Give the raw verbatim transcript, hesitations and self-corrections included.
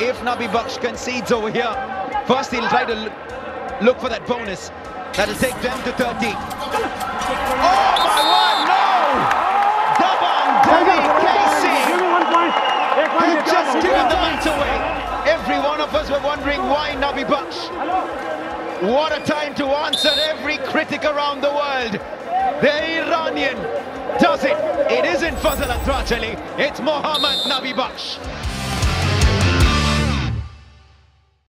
if Nabibakhsh concedes over here. First he'll try to look for that bonus. That'll take them to thirty. Oh my word, no! Dabang Delhi K C have just given the match away. Every one of us were wondering why Nabibakhsh. What a time to answer every critic around the world. The Iranian does it. It isn't Fazel Atrachali, it's Mohammed Nabibakhsh.